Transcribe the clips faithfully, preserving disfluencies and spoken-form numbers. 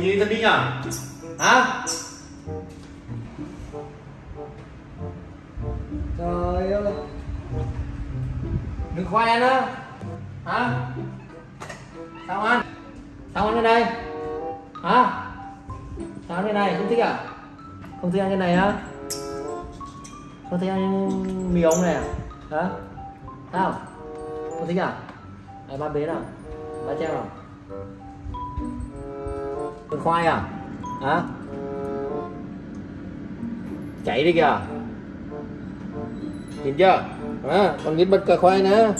bị gì thần kinh à? Hả? Trời ơi, đừng khoe nữa. Hả? Sao ăn? Sao ăn cái này? Hả? Sao ăn cái này? Không thích à? Không thích ăn cái này hả? Không thích ăn mì ống này à? Hả? Sao? Không thích à? À, ba bế nào? Ba treo nào? Con khoai à? Hả? Chạy đi kìa, nhìn chưa? À, còn nghít bật cờ khoai nữa.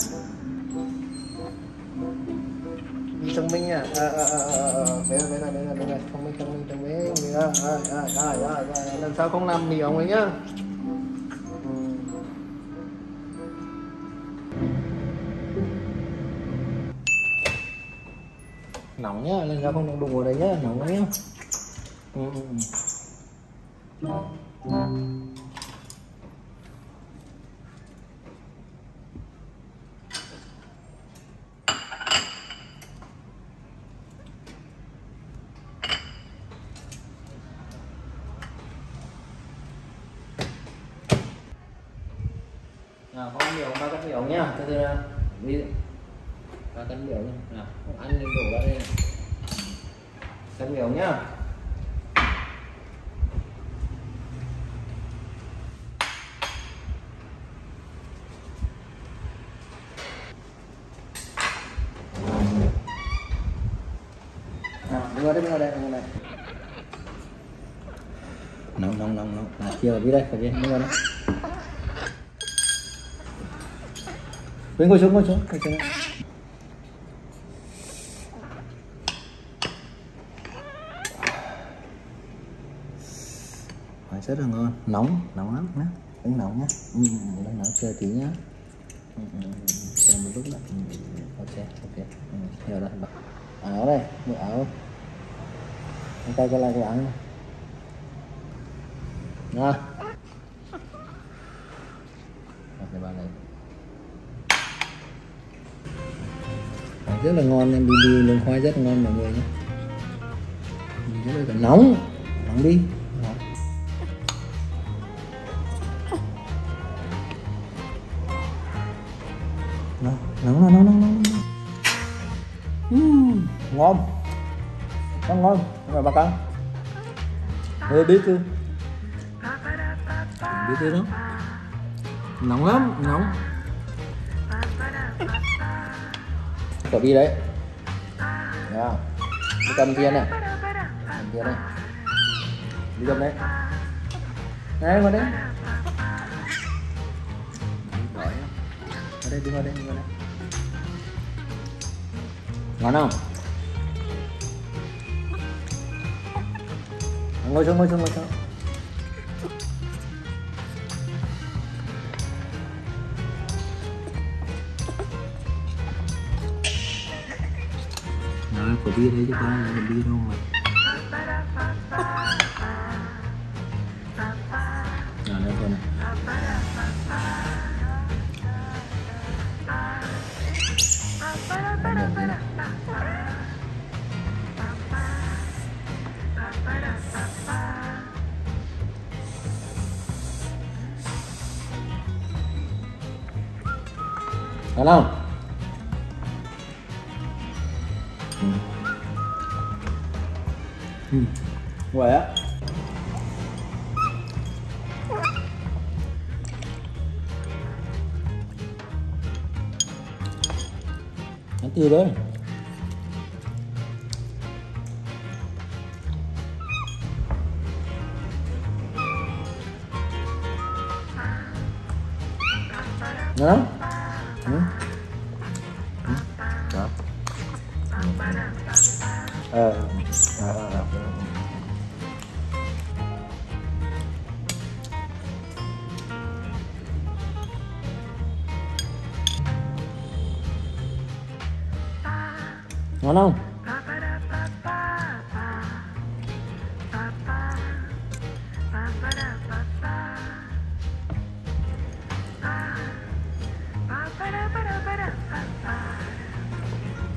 Thông minh à? À, à, à, à. Bé này, bé này, bé này. Thông minh, thông minh, thông minh. À, à, à, à, à. Lần sau không làm mì ống ấy nhá. Nóng nhá, lần sau không đụng vào đấy nhá, nóng đấy nhá. Ừ, ừ, ừ. Nào, có miếng, ba cắt miếng nhá, từ từ nào. Ví dụ ba cắt miếng nhá, nào, không ăn nên đổ ra đây này. Cắt miếng nhá. Nào, đưa đây, đưa đây, đưa đây. Nóng, nóng, nóng, nóng. À, kia vào đi đây, vào đi, đưa đây. Mình ngồi xuống, ngồi xuống, ngồi xuống. Phải rất là ngon, nóng, nóng lắm nhá, đánh nóng nhá, ừ, đánh nóng chơi tí nhá, ừ, chờ một lúc lại, ừ, ok, ok, ừ, hiểu rồi. Áo đây, bộ áo, anh tay cho lại cái áo này, nha, cái bàn này. Rất là ngon em, bì bì khoai rất là ngon mọi người nhé. Rất là nóng, nóng đi. Đó. Nóng, nóng, nóng, nóng, nóng. Uhm, ngon, ngon, ngon. Rồi bà con, ê biết chưa? Biết chưa đó? Nóng lắm, nóng. Cỏ bi đấy, nha, cầm tiền này, cầm tiền này, đi cầm đấy, đấy vào đấy, vào đây, đi vào đây, đi vào đây, ngon không? Ngồi xuống, ngồi xuống, ngồi xuống. Có bia đấy chứ có ai làm bia đâu mà. Nào đây thôi này. Được không? Ừ, vậy á. Ăn tiêu đấy. Đó. Ừ. Đó. Ờ. À, à, à. Ngon không?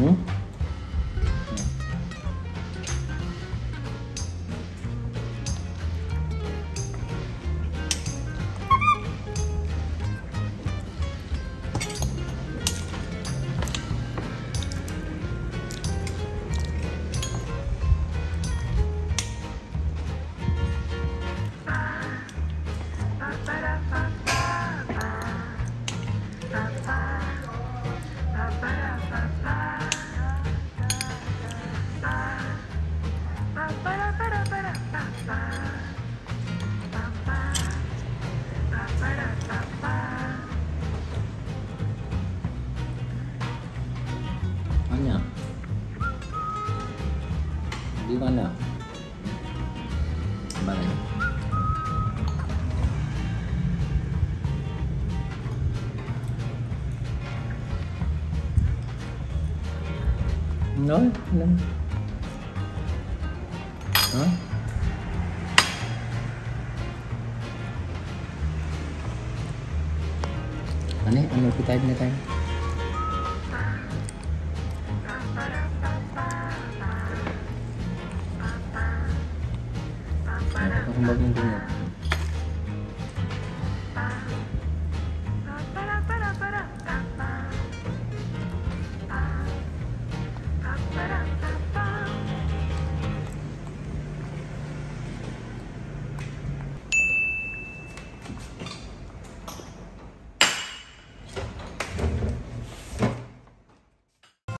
Ừ? Đi con nào. Bà này. Nói lên. Hả? Anh ấy, anh ngồi cái tay bên tay.